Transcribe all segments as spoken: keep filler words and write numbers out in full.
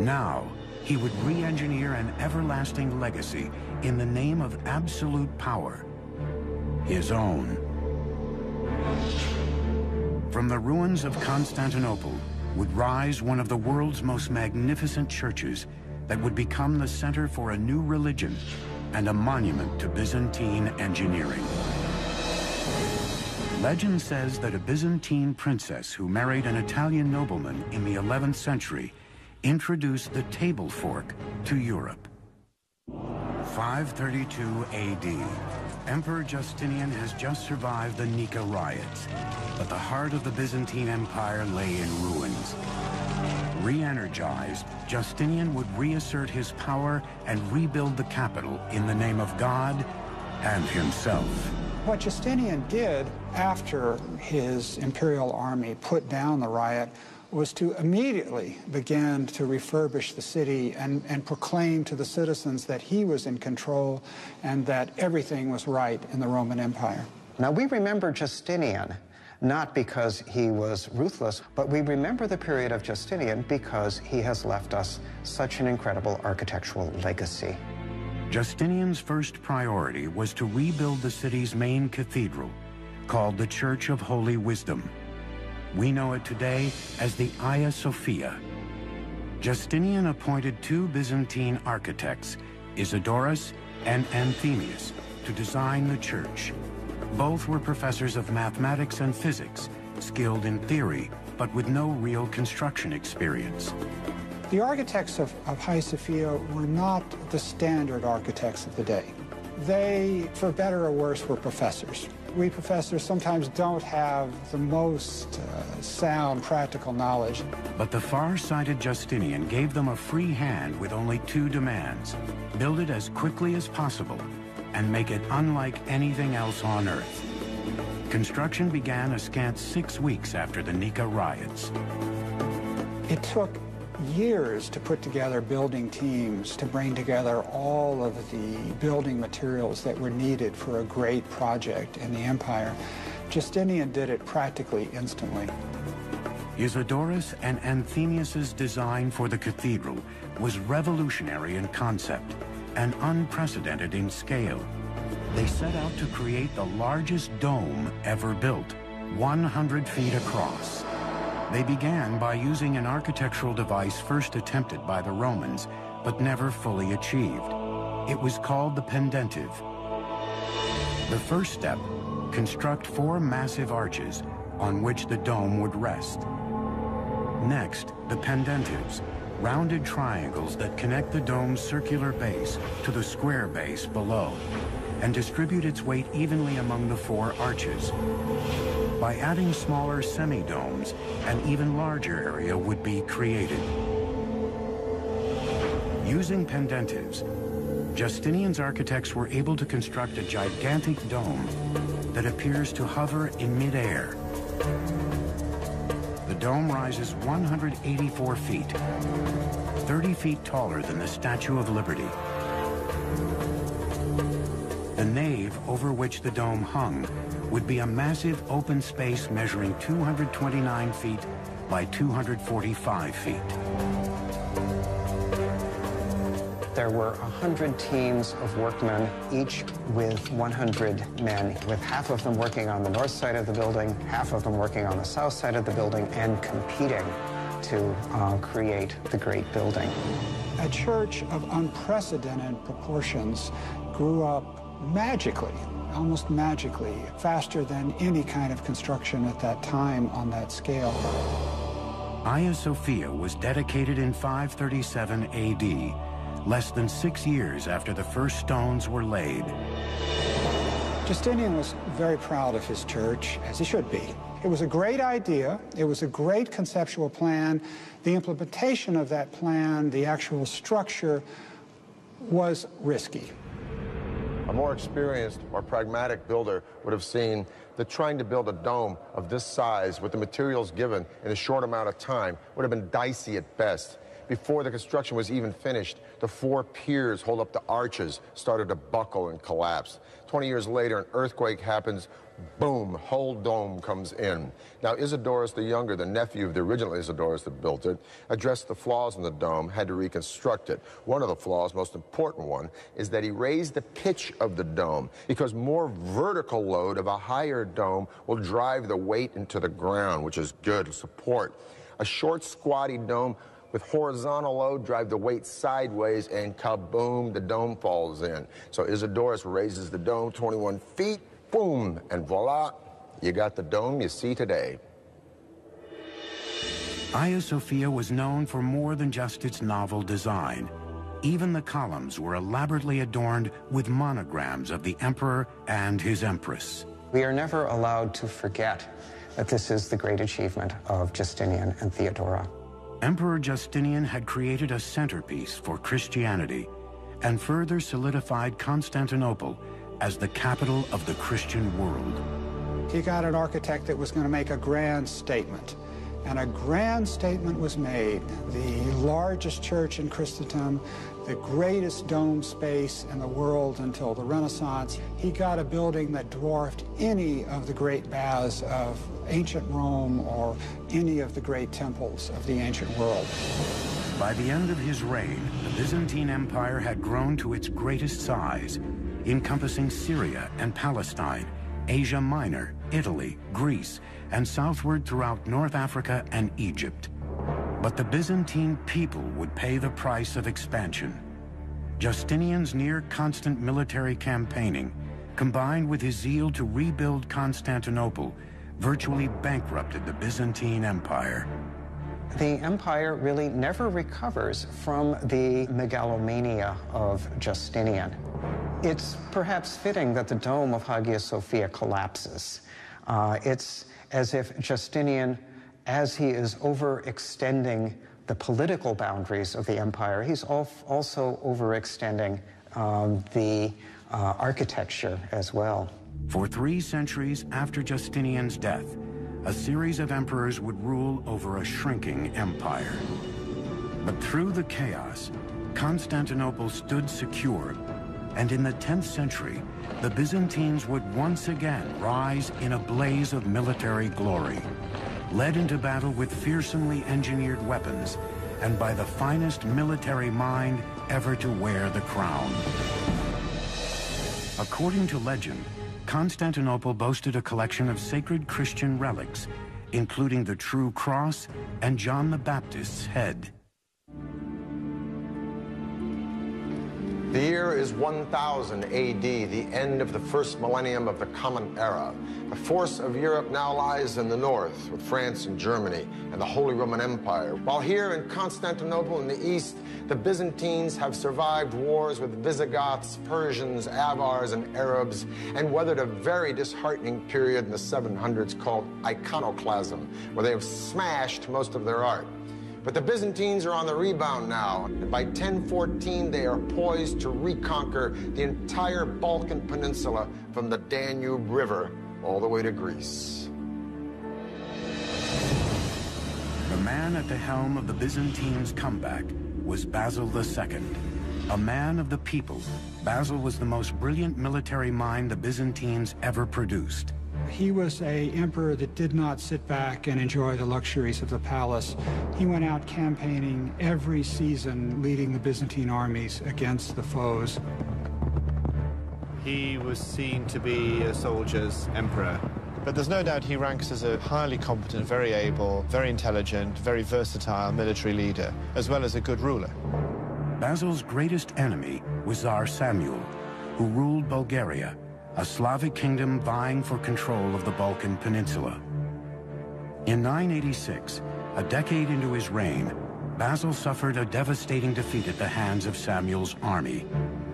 Now, he would re-engineer an everlasting legacy in the name of absolute power, his own. From the ruins of Constantinople would rise one of the world's most magnificent churches that would become the center for a new religion and a monument to Byzantine engineering. Legend says that a Byzantine princess who married an Italian nobleman in the eleventh century introduced the table fork to Europe. five thirty-two A D, Emperor Justinian has just survived the Nika riots, but the heart of the Byzantine Empire lay in ruins. Re-energized, Justinian would reassert his power and rebuild the capital in the name of God and himself. What Justinian did after his imperial army put down the riot was to immediately begin to refurbish the city and, and proclaim to the citizens that he was in control and that everything was right in the Roman Empire. Now, we remember Justinian not because he was ruthless, but we remember the period of Justinian because he has left us such an incredible architectural legacy. Justinian's first priority was to rebuild the city's main cathedral, called the Church of Holy Wisdom. We know it today as the Hagia Sophia. Justinian appointed two Byzantine architects, Isidorus and Anthemius, to design the church. Both were professors of mathematics and physics, skilled in theory, but with no real construction experience. The architects of, of Hagia Sophia were not the standard architects of the day. They, for better or worse, were professors. We professors sometimes don't have the most uh, sound practical knowledge. But the far-sighted Justinian gave them a free hand with only two demands: build it as quickly as possible and make it unlike anything else on Earth. Construction began a scant six weeks after the Nika riots. It took years to put together building teams to bring together all of the building materials that were needed for a great project in the empire. Justinian did it practically instantly. Isidorus and Anthemius's design for the cathedral was revolutionary in concept and unprecedented in scale. They set out to create the largest dome ever built, one hundred feet across. They began by using an architectural device first attempted by the Romans, but never fully achieved. It was called the pendentive. The first step, construct four massive arches on which the dome would rest. Next, the pendentives, rounded triangles that connect the dome's circular base to the square base below and distribute its weight evenly among the four arches. By adding smaller semi-domes, an even larger area would be created. Using pendentives, Justinian's architects were able to construct a gigantic dome that appears to hover in midair. The dome rises one hundred eighty-four feet, thirty feet taller than the Statue of Liberty. The nave over which the dome hung would be a massive open space measuring two hundred twenty-nine feet by two hundred forty-five feet. There were one hundred teams of workmen, each with one hundred men, with half of them working on the north side of the building, half of them working on the south side of the building, and competing to uh, create the great building. A church of unprecedented proportions grew up magically, almost magically, faster than any kind of construction at that time on that scale. Hagia Sophia was dedicated in five thirty-seven A D, less than six years after the first stones were laid. Justinian was very proud of his church, as he should be. It was a great idea. It was a great conceptual plan. The implementation of that plan, the actual structure, was risky. A more experienced or pragmatic builder would have seen that trying to build a dome of this size with the materials given in a short amount of time would have been dicey at best. Before the construction was even finished, the four piers holding up the arches started to buckle and collapse. twenty years later, an earthquake happens boom, whole dome comes in. Now, Isidorus the Younger, the nephew of the original Isidorus that built it, addressed the flaws in the dome, had to reconstruct it. One of the flaws, most important one, is that he raised the pitch of the dome, because more vertical load of a higher dome will drive the weight into the ground, which is good support. A short, squatty dome with horizontal load, drive the weight sideways, and kaboom, the dome falls in. So Isidorus raises the dome twenty-one feet, boom, and voila, you got the dome you see today. Hagia Sophia was known for more than just its novel design. Even the columns were elaborately adorned with monograms of the emperor and his empress. We are never allowed to forget that this is the great achievement of Justinian and Theodora. Emperor Justinian had created a centerpiece for Christianity and further solidified Constantinople as the capital of the Christian world. He got an architect that was going to make a grand statement, and a grand statement was made. The largest church in Christendom, the greatest dome space in the world until the Renaissance. He got a building that dwarfed any of the great baths of ancient Rome or any of the great temples of the ancient world. By the end of his reign, the Byzantine Empire had grown to its greatest size, encompassing Syria and Palestine, Asia Minor, Italy, Greece, and southward throughout North Africa and Egypt. But the Byzantine people would pay the price of expansion. Justinian's near-constant military campaigning, combined with his zeal to rebuild Constantinople, virtually bankrupted the Byzantine Empire. The empire really never recovers from the megalomania of Justinian. It's perhaps fitting that the dome of Hagia Sophia collapses. Uh, it's as if Justinian, as he is overextending the political boundaries of the empire, he's also overextending um, the uh, architecture as well. For three centuries after Justinian's death, a series of emperors would rule over a shrinking empire. But through the chaos, Constantinople stood secure. And in the tenth century, the Byzantines would once again rise in a blaze of military glory, led into battle with fearsomely engineered weapons and by the finest military mind ever to wear the crown. According to legend, Constantinople boasted a collection of sacred Christian relics, including the True Cross and John the Baptist's head. The year is one thousand A D, the end of the first millennium of the Common Era. The force of Europe now lies in the north, with France and Germany and the Holy Roman Empire. While here in Constantinople in the east, the Byzantines have survived wars with Visigoths, Persians, Avars, and Arabs, and weathered a very disheartening period in the seven hundreds called Iconoclasm, where they have smashed most of their art. But the Byzantines are on the rebound now, and by ten fourteen they are poised to reconquer the entire Balkan Peninsula from the Danube River all the way to Greece. The man at the helm of the Byzantines' comeback was Basil the Second. A man of the people, Basil was the most brilliant military mind the Byzantines ever produced. He was an emperor that did not sit back and enjoy the luxuries of the palace. He went out campaigning every season, leading the Byzantine armies against the foes. He was seen to be a soldier's emperor. But there's no doubt he ranks as a highly competent, very able, very intelligent, very versatile military leader, as well as a good ruler. Basil's greatest enemy was Czar Samuel, who ruled Bulgaria, a Slavic kingdom vying for control of the Balkan Peninsula. In nine eighty-six, a decade into his reign, Basil suffered a devastating defeat at the hands of Samuel's army.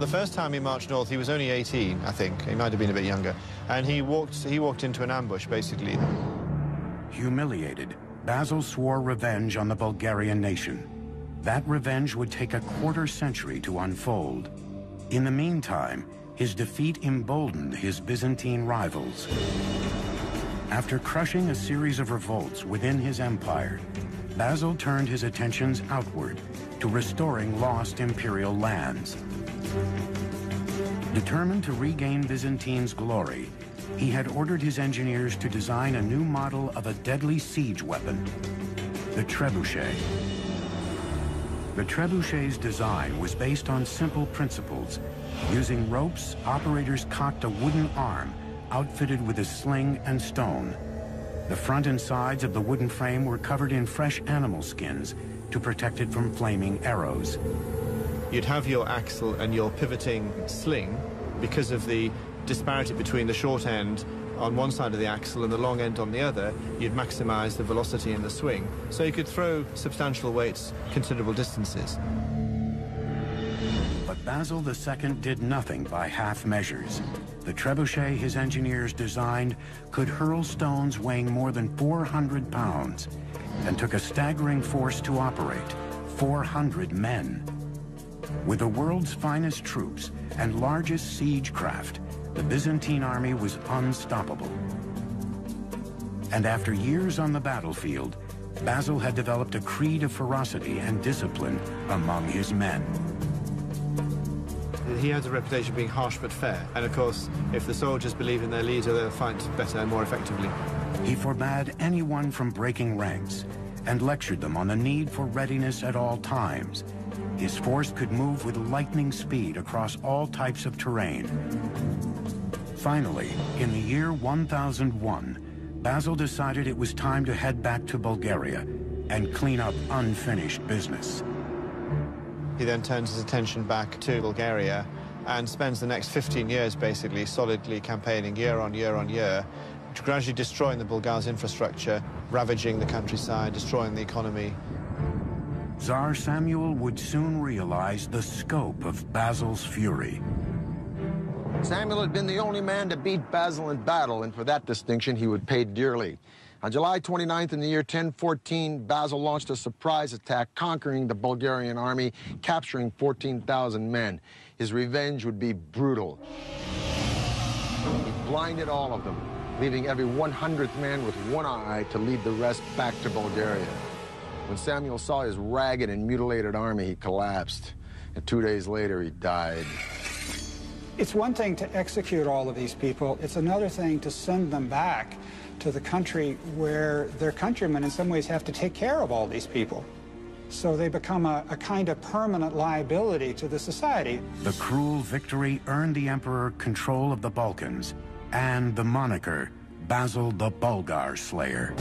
The first time he marched north, he was only eighteen, I think. He might have been a bit younger. And he walked, he walked into an ambush, basically. Humiliated, Basil swore revenge on the Bulgarian nation. That revenge would take a quarter century to unfold. In the meantime, his defeat emboldened his Byzantine rivals. After crushing a series of revolts within his empire, Basil turned his attentions outward to restoring lost imperial lands. Determined to regain Byzantine's glory, he had ordered his engineers to design a new model of a deadly siege weapon, the trebuchet. The trebuchet's design was based on simple principles. Using ropes, operators cocked a wooden arm outfitted with a sling and stone. The front and sides of the wooden frame were covered in fresh animal skins to protect it from flaming arrows. You'd have your axle and your pivoting sling because of the disparity between the short end on one side of the axle and the long end on the other, you'd maximize the velocity in the swing. So you could throw substantial weights considerable distances. But Basil the Second did nothing by half measures. The trebuchet his engineers designed could hurl stones weighing more than four hundred pounds and took a staggering force to operate, four hundred men. With the world's finest troops and largest siege craft, the Byzantine army was unstoppable. And after years on the battlefield, Basil had developed a creed of ferocity and discipline among his men. He has a reputation of being harsh but fair, and of course, if the soldiers believe in their leader, they'll fight better and more effectively. He forbade anyone from breaking ranks and lectured them on the need for readiness at all times. His force could move with lightning speed across all types of terrain. Finally, in the year one thousand one, Basil decided it was time to head back to Bulgaria and clean up unfinished business. He then turns his attention back to Bulgaria and spends the next fifteen years basically solidly campaigning year on year on year, gradually destroying the Bulgars' infrastructure, ravaging the countryside, destroying the economy. Czar Samuel would soon realize the scope of Basil's fury. Samuel had been the only man to beat Basil in battle, and for that distinction he would pay dearly. On July twenty-ninth in the year ten fourteen, Basil launched a surprise attack, conquering the Bulgarian army, capturing fourteen thousand men. His revenge would be brutal. He blinded all of them, leaving every hundredth man with one eye to lead the rest back to Bulgaria. When Samuel saw his ragged and mutilated army, he collapsed, and two days later he died. It's one thing to execute all of these people. It's another thing to send them back to the country where their countrymen in some ways have to take care of all these people. So they become a, a kind of permanent liability to the society. The cruel victory earned the emperor control of the Balkans and the moniker Basil the Bulgar Slayer.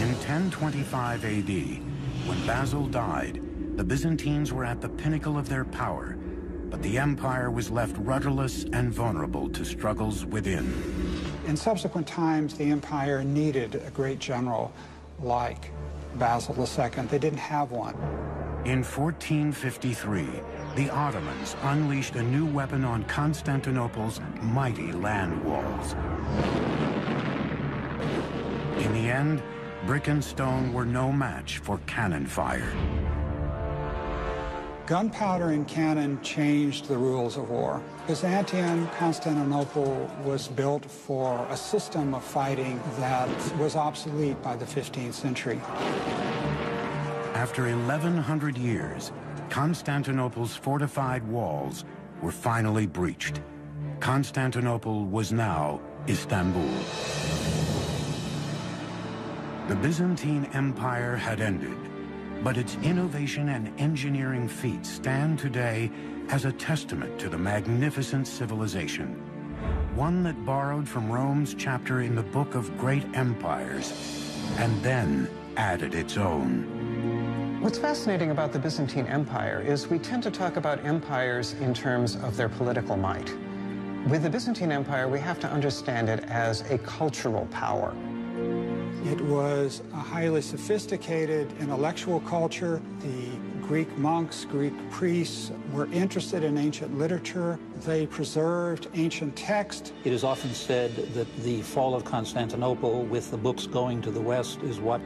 In ten twenty-five A D, when Basil died, the Byzantines were at the pinnacle of their power. But the empire was left rudderless and vulnerable to struggles within. In subsequent times, the empire needed a great general like Basil the Second. They didn't have one. In fourteen fifty-three, the Ottomans unleashed a new weapon on Constantinople's mighty land walls. In the end, brick and stone were no match for cannon fire. Gunpowder and cannon changed the rules of war. Byzantium Constantinople was built for a system of fighting that was obsolete by the fifteenth century. After eleven hundred years, Constantinople's fortified walls were finally breached. Constantinople was now Istanbul. The Byzantine Empire had ended. But its innovation and engineering feats stand today as a testament to the magnificent civilization, one that borrowed from Rome's chapter in the Book of Great Empires and then added its own. What's fascinating about the Byzantine Empire is we tend to talk about empires in terms of their political might. With the Byzantine Empire, we have to understand it as a cultural power. It was a highly sophisticated intellectual culture. The Greek monks, Greek priests were interested in ancient literature. They preserved ancient texts. It is often said that the fall of Constantinople, with the books going to the West, is what